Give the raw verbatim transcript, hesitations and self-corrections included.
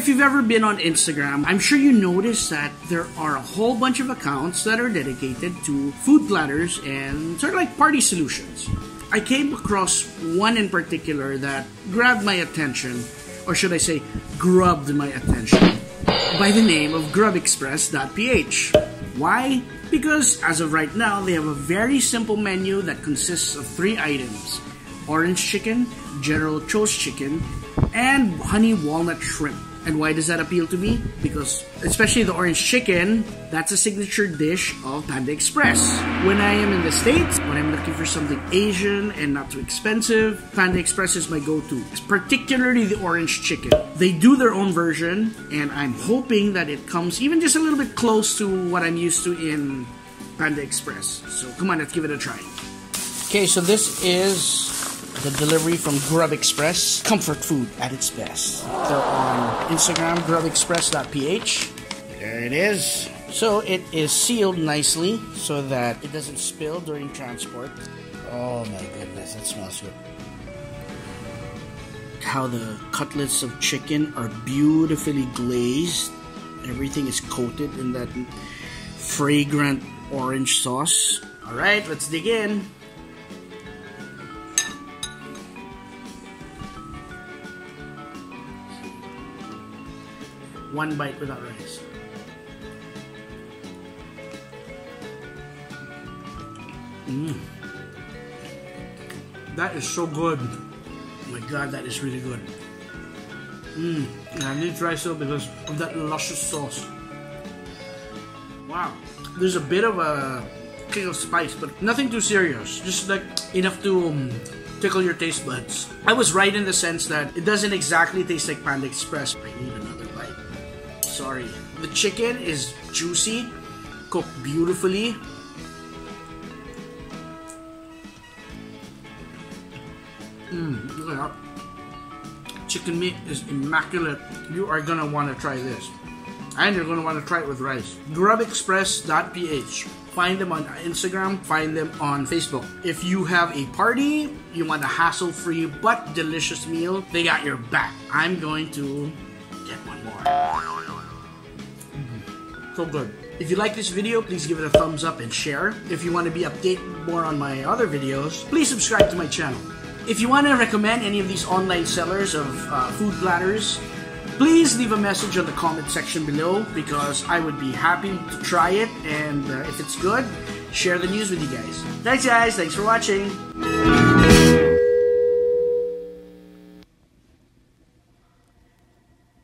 if you've ever been on Instagram, I'm sure you noticed that there are a whole bunch of accounts that are dedicated to food platters and sort of like party solutions. I came across one in particular that grabbed my attention, or should I say, grubbed my attention, by the name of Grub Express dot p h. Why? Because as of right now, they have a very simple menu that consists of three items: orange chicken, General Tso's chicken, and honey walnut shrimp. And why does that appeal to me? Because especially the orange chicken, that's a signature dish of Panda Express. When I am in the States, when I'm looking for something Asian and not too expensive, Panda Express is my go-to, particularly the orange chicken. They do their own version, and I'm hoping that it comes even just a little bit close to what I'm used to in Panda Express. So come on, let's give it a try. Okay, so this is the delivery from Grub Express. Comfort food at its best. They're on Instagram, Grub Express dot p h. There it is. So it is sealed nicely so that it doesn't spill during transport. Oh my goodness, that smells good. How the cutlets of chicken are beautifully glazed. Everything is coated in that fragrant orange sauce. All right, let's dig in. One bite without rice. Mmm. That is so good. Oh my god, that is really good. Mmm. I need to try so because of that luscious sauce. Wow. There's a bit of a kick of spice, but nothing too serious. Just like enough to um, tickle your taste buds. I was right in the sense that it doesn't exactly taste like Panda Express. I need another bite. Sorry. The chicken is juicy, cooked beautifully. Mmm, look at that. Chicken meat is immaculate. You are gonna wanna try this. And you're gonna wanna try it with rice. Grub Express dot p h. Find them on Instagram, find them on Facebook. If you have a party, you want a hassle-free but delicious meal, they got your back. I'm going to get one more. So good. If you like this video, please give it a thumbs up and share. If you want to be updated more on my other videos, please subscribe to my channel. If you want to recommend any of these online sellers of uh, food platters, please leave a message on the comment section below because I would be happy to try it, and uh, if it's good, share the news with you guys. Thanks guys, thanks for watching.